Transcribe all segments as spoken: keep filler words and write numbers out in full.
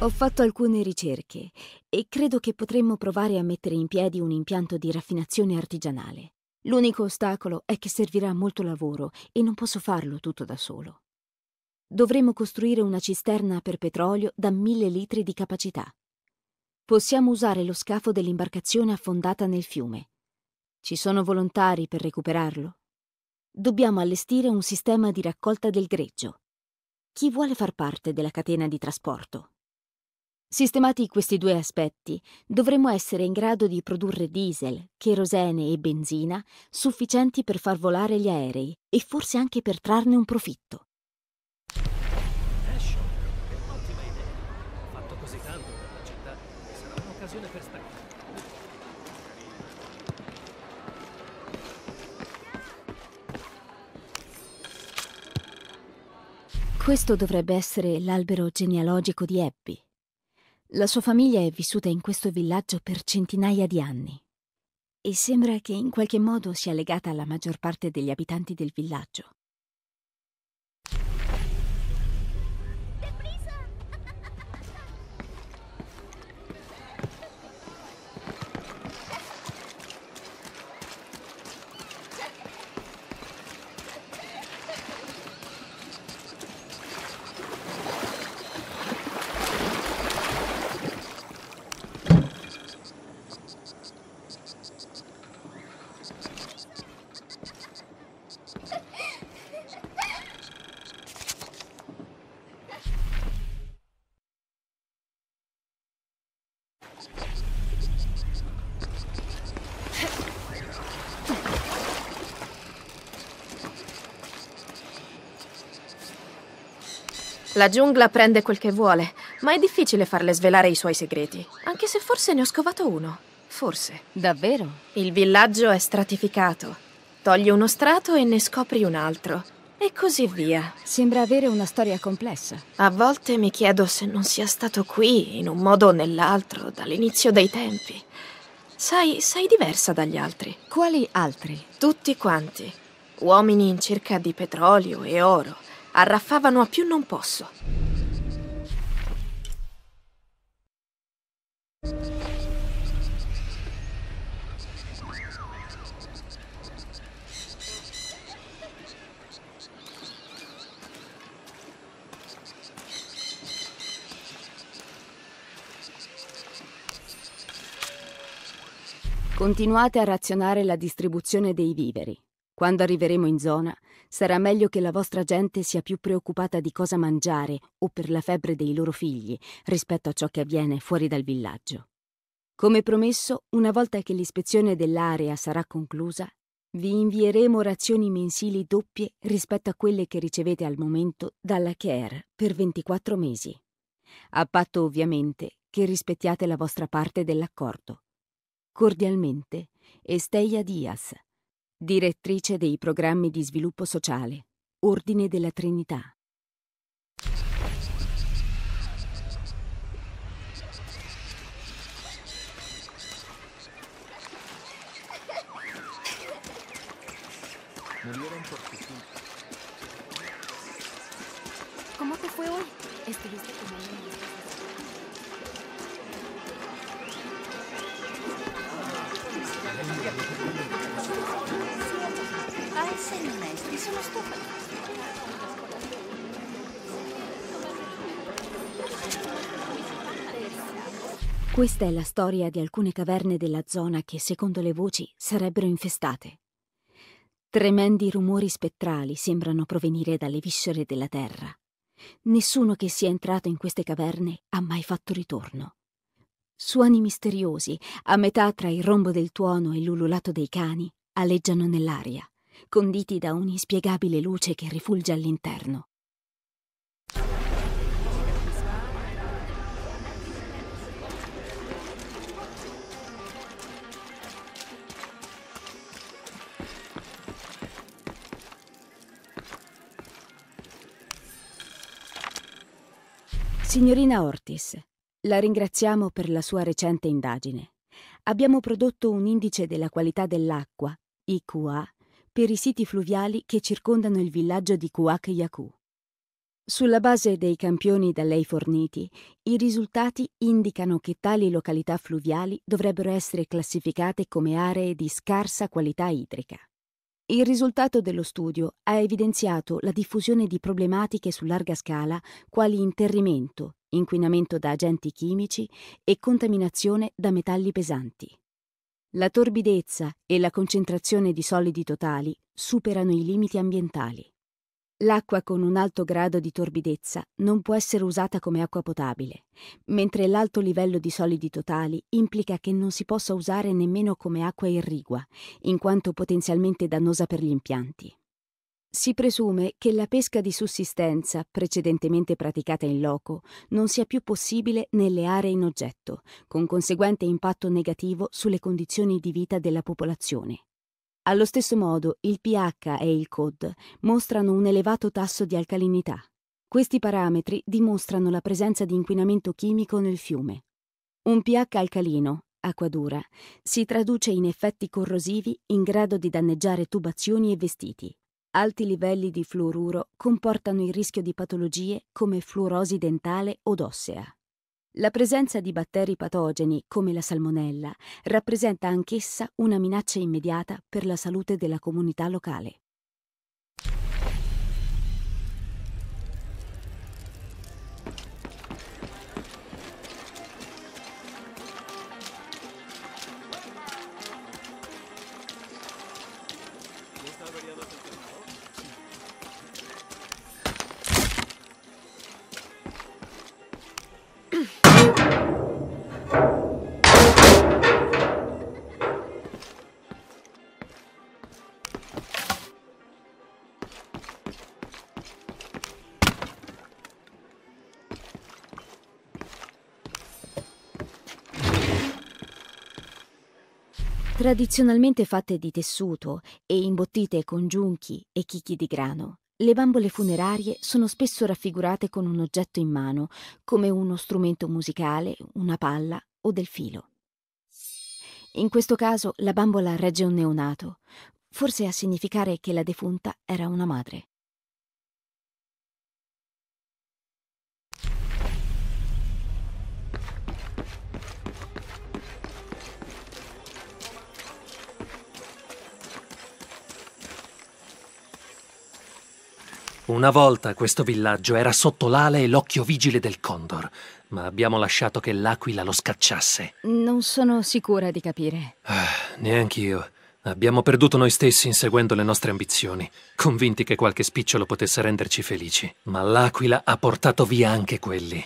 Ho fatto alcune ricerche e credo che potremmo provare a mettere in piedi un impianto di raffinazione artigianale. L'unico ostacolo è che servirà molto lavoro e non posso farlo tutto da solo. Dovremo costruire una cisterna per petrolio da mille litri di capacità. Possiamo usare lo scafo dell'imbarcazione affondata nel fiume. Ci sono volontari per recuperarlo? Dobbiamo allestire un sistema di raccolta del greggio. Chi vuole far parte della catena di trasporto? Sistemati questi due aspetti, dovremo essere in grado di produrre diesel, cherosene e benzina sufficienti per far volare gli aerei e forse anche per trarne un profitto. Ash, che ottima idea! Fatto così tanto per la città, sarà un'occasione per staccare. Questo dovrebbe essere l'albero genealogico di Abby. La sua famiglia è vissuta in questo villaggio per centinaia di anni e sembra che in qualche modo sia legata alla maggior parte degli abitanti del villaggio. La giungla prende quel che vuole, ma è difficile farle svelare i suoi segreti. Anche se forse ne ho scovato uno. Forse. Davvero? Il villaggio è stratificato. Togli uno strato e ne scopri un altro. E così via. Sembra avere una storia complessa. A volte mi chiedo se non sia stato qui, in un modo o nell'altro, dall'inizio dei tempi. Sai, sei diversa dagli altri. Quali altri? Tutti quanti. Uomini in cerca di petrolio e oro. Arraffavano a più non posso. Continuate a razionare la distribuzione dei viveri. Quando arriveremo in zona, sarà meglio che la vostra gente sia più preoccupata di cosa mangiare o per la febbre dei loro figli rispetto a ciò che avviene fuori dal villaggio. Come promesso, una volta che l'ispezione dell'area sarà conclusa, vi invieremo razioni mensili doppie rispetto a quelle che ricevete al momento dalla CARE per ventiquattro mesi. A patto ovviamente che rispettiate la vostra parte dell'accordo. Cordialmente, Esteya Dias, direttrice dei programmi di sviluppo sociale, Ordine della Trinità. ¿Cómo te fue hoy? Estuviste con ella. Ah, sei onesti, sono stufa. Questa è la storia di alcune caverne della zona che, secondo le voci, sarebbero infestate. Tremendi rumori spettrali sembrano provenire dalle viscere della terra. Nessuno che sia entrato in queste caverne ha mai fatto ritorno. Suoni misteriosi, a metà tra il rombo del tuono e l'ululato dei cani, aleggiano nell'aria, conditi da un'inspiegabile luce che rifulge all'interno. Signorina Ortiz, la ringraziamo per la sua recente indagine. Abbiamo prodotto un indice della qualità dell'acqua, I Q A, per i siti fluviali che circondano il villaggio di Kuwaq Yaku. Sulla base dei campioni da lei forniti, i risultati indicano che tali località fluviali dovrebbero essere classificate come aree di scarsa qualità idrica. Il risultato dello studio ha evidenziato la diffusione di problematiche su larga scala quali interrimento, inquinamento da agenti chimici e contaminazione da metalli pesanti. La torbidezza e la concentrazione di solidi totali superano i limiti ambientali. L'acqua con un alto grado di torbidezza non può essere usata come acqua potabile, mentre l'alto livello di solidi totali implica che non si possa usare nemmeno come acqua irrigua, in quanto potenzialmente dannosa per gli impianti. Si presume che la pesca di sussistenza, precedentemente praticata in loco, non sia più possibile nelle aree in oggetto, con conseguente impatto negativo sulle condizioni di vita della popolazione. Allo stesso modo, il pH e il C O D mostrano un elevato tasso di alcalinità. Questi parametri dimostrano la presenza di inquinamento chimico nel fiume. Un pH alcalino, acqua dura, si traduce in effetti corrosivi in grado di danneggiare tubazioni e vestiti. Alti livelli di fluoruro comportano il rischio di patologie come fluorosi dentale od ossea. La presenza di batteri patogeni, come la salmonella, rappresenta anch'essa una minaccia immediata per la salute della comunità locale. Tradizionalmente fatte di tessuto e imbottite con giunchi e chicchi di grano, le bambole funerarie sono spesso raffigurate con un oggetto in mano, come uno strumento musicale, una palla o del filo. In questo caso la bambola regge un neonato, forse a significare che la defunta era una madre. Una volta questo villaggio era sotto l'ala e l'occhio vigile del Condor, ma abbiamo lasciato che l'aquila lo scacciasse. Non sono sicura di capire. Ah, neanch'io. Abbiamo perduto noi stessi inseguendo le nostre ambizioni, convinti che qualche spicciolo potesse renderci felici. Ma l'aquila ha portato via anche quelli.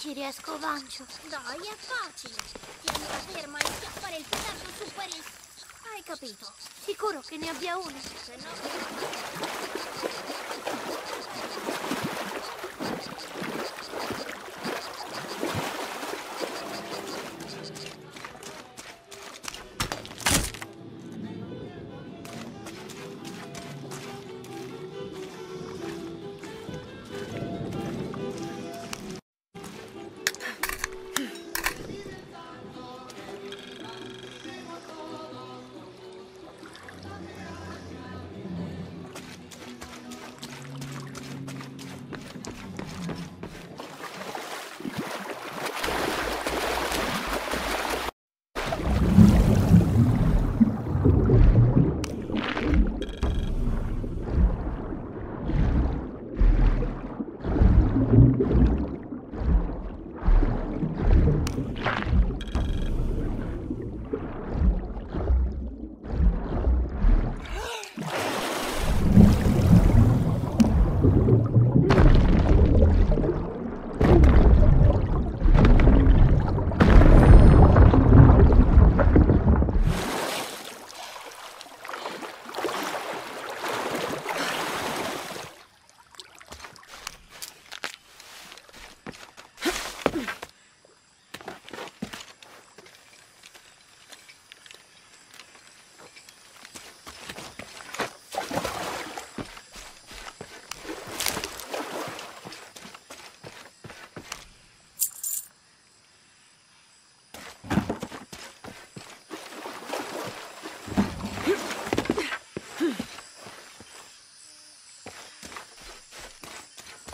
Ci riesco, Vancio. Dai, è facile. Tieni la ferma e schiappare il petardo su Paris. Hai capito? Sicuro che ne abbia una. Se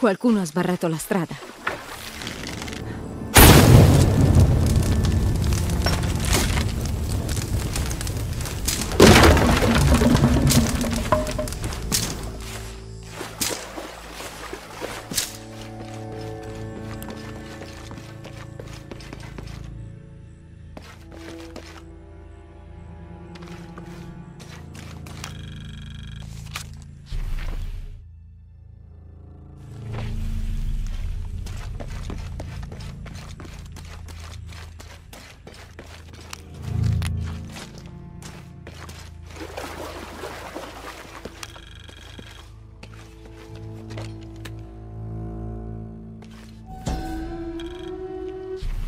Qualcuno ha sbarrato la strada.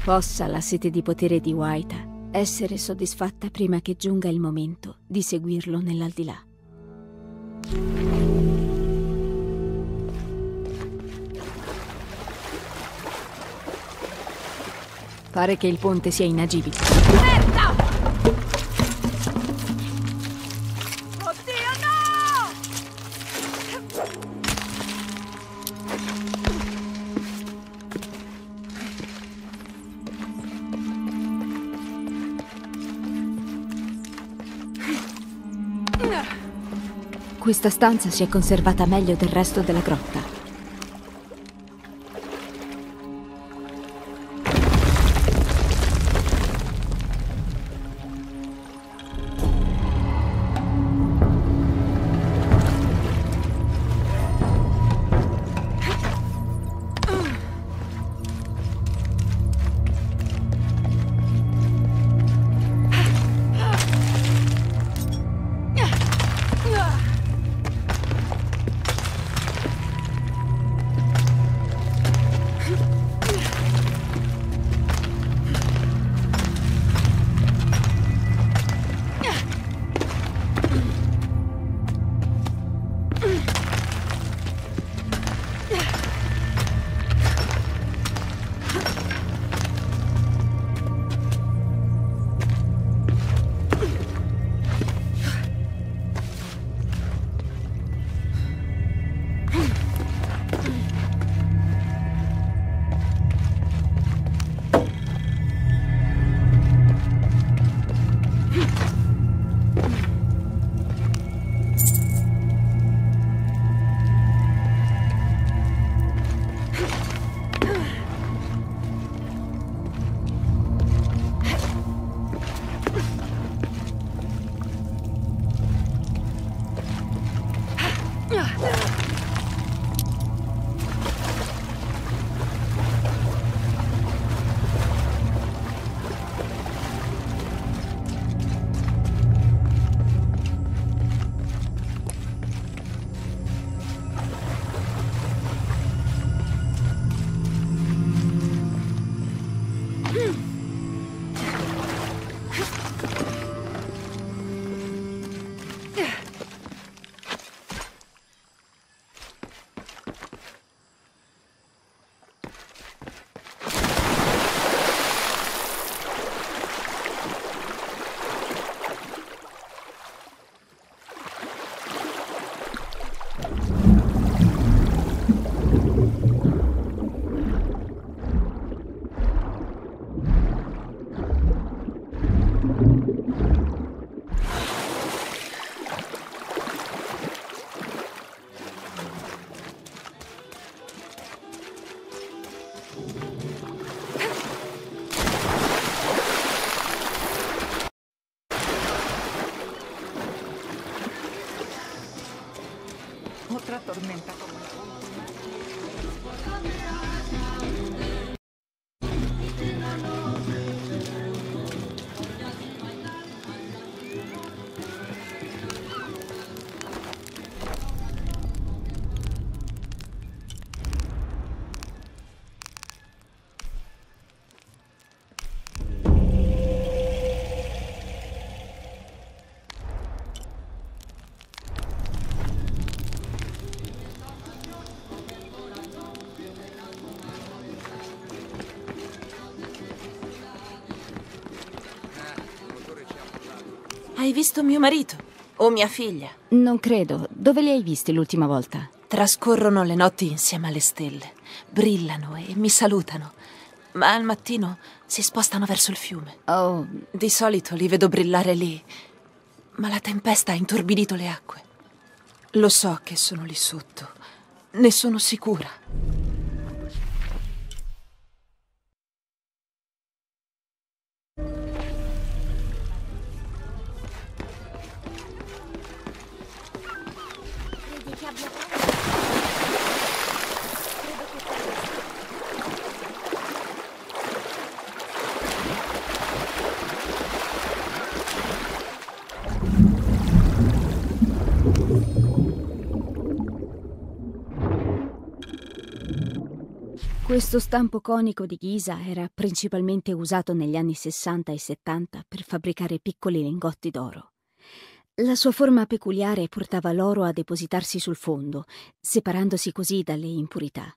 Possa la sete di potere di Waita essere soddisfatta prima che giunga il momento di seguirlo nell'aldilà. Pare che il ponte sia inagibile. Aspetta! Oddio, no! Questa stanza si è conservata meglio del resto della grotta. Otra tormenta como la última. Hai visto mio marito? O mia figlia? Non credo. Dove li hai visti l'ultima volta? Trascorrono le notti insieme alle stelle, brillano e mi salutano, ma al mattino si spostano verso il fiume. Oh, di solito li vedo brillare lì, ma la tempesta ha intorbidito le acque. Lo so che sono lì sotto, ne sono sicura. Questo stampo conico di ghisa era principalmente usato negli anni sessanta e settanta per fabbricare piccoli lingotti d'oro. La sua forma peculiare portava l'oro a depositarsi sul fondo, separandosi così dalle impurità.